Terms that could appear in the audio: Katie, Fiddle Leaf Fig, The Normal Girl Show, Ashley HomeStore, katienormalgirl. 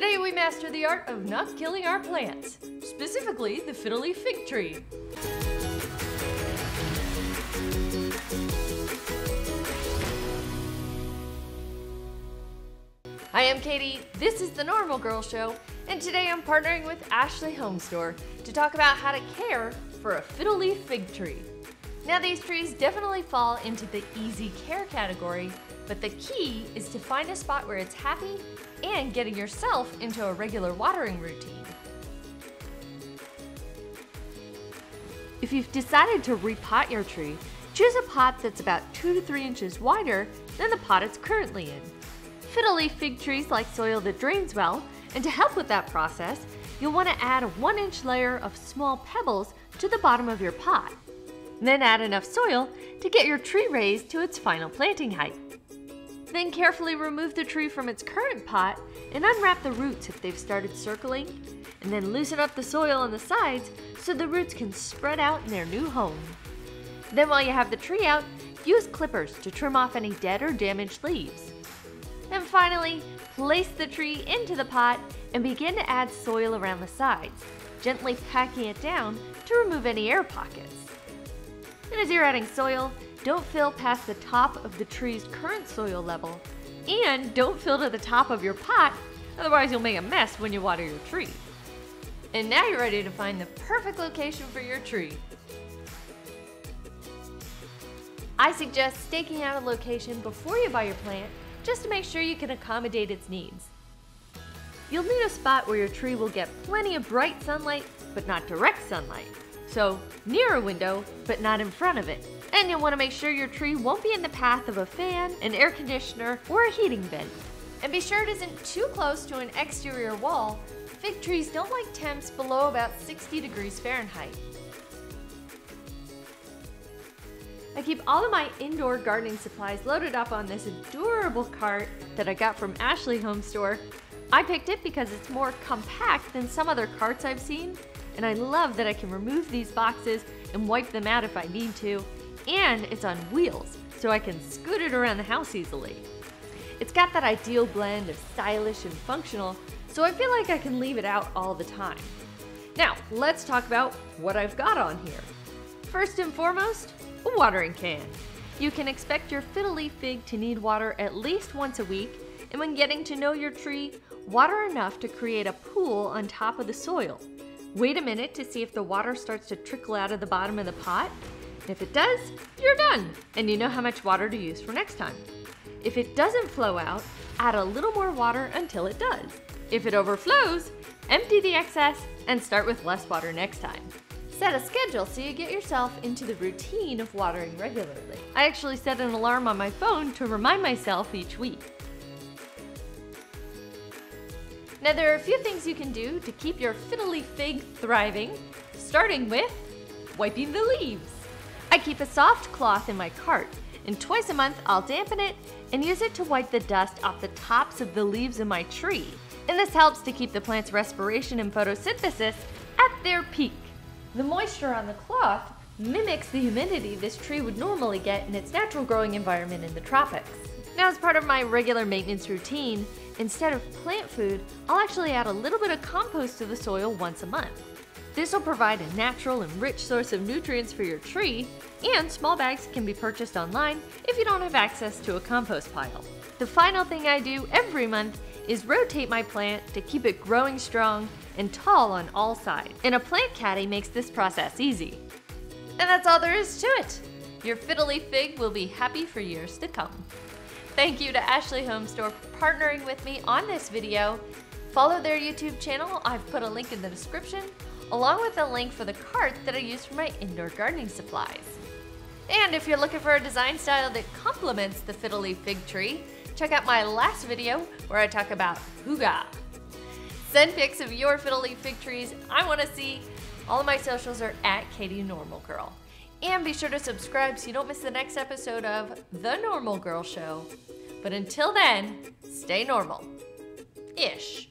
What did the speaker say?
Today we master the art of not killing our plants, specifically the fiddle leaf fig tree. I am Katie, this is The Normal Girl Show, and today I'm partnering with Ashley HomeStore to talk about how to care for a fiddle leaf fig tree. Now these trees definitely fall into the easy care category, but the key is to find a spot where it's happy and getting yourself into a regular watering routine. If you've decided to repot your tree, choose a pot that's about 2 to 3 inches wider than the pot it's currently in. Fiddle leaf fig trees like soil that drains well, and to help with that process, you'll want to add a 1-inch layer of small pebbles to the bottom of your pot. Then add enough soil to get your tree raised to its final planting height. Then carefully remove the tree from its current pot and unwrap the roots if they've started circling, and then loosen up the soil on the sides so the roots can spread out in their new home. Then while you have the tree out, use clippers to trim off any dead or damaged leaves. And finally, place the tree into the pot and begin to add soil around the sides, gently packing it down to remove any air pockets. And as you're adding soil, don't fill past the top of the tree's current soil level, and don't fill to the top of your pot, otherwise you'll make a mess when you water your tree. And now you're ready to find the perfect location for your tree. I suggest staking out a location before you buy your plant, just to make sure you can accommodate its needs. You'll need a spot where your tree will get plenty of bright sunlight, but not direct sunlight. So near a window, but not in front of it. And you'll want to make sure your tree won't be in the path of a fan, an air conditioner, or a heating vent. And be sure it isn't too close to an exterior wall. Fig trees don't like temps below about 60 degrees Fahrenheit. I keep all of my indoor gardening supplies loaded up on this adorable cart that I got from Ashley HomeStore. I picked it because it's more compact than some other carts I've seen, and I love that I can remove these boxes and wipe them out if I need to. And it's on wheels, so I can scoot it around the house easily. It's got that ideal blend of stylish and functional, so I feel like I can leave it out all the time. Now, let's talk about what I've got on here. First and foremost, a watering can. You can expect your fiddle leaf fig to need water at least once a week, and when getting to know your tree, water enough to create a pool on top of the soil. Wait a minute to see if the water starts to trickle out of the bottom of the pot. If it does, you're done, and you know how much water to use for next time. If it doesn't flow out, add a little more water until it does. If it overflows, empty the excess and start with less water next time. Set a schedule so you get yourself into the routine of watering regularly. I actually set an alarm on my phone to remind myself each week. Now there are a few things you can do to keep your fiddle leaf fig thriving, starting with wiping the leaves. I keep a soft cloth in my cart, and twice a month I'll dampen it and use it to wipe the dust off the tops of the leaves of my tree. And this helps to keep the plant's respiration and photosynthesis at their peak. The moisture on the cloth mimics the humidity this tree would normally get in its natural growing environment in the tropics. Now, as part of my regular maintenance routine, instead of plant food, I'll actually add a little bit of compost to the soil once a month. This will provide a natural and rich source of nutrients for your tree, and small bags can be purchased online if you don't have access to a compost pile. The final thing I do every month is rotate my plant to keep it growing strong and tall on all sides, and a plant caddy makes this process easy. And that's all there is to it. Your fiddle leaf fig will be happy for years to come. Thank you to Ashley HomeStore for partnering with me on this video. Follow their YouTube channel, I've put a link in the description, along with a link for the cart that I use for my indoor gardening supplies. And if you're looking for a design style that complements the fiddle leaf fig tree, check out my last video where I talk about huga. Send pics of your fiddle leaf fig trees, I want to see. All of my socials are @KatieNormalGirl. And be sure to subscribe so you don't miss the next episode of The Normal Girl Show. But until then, stay normal. Ish.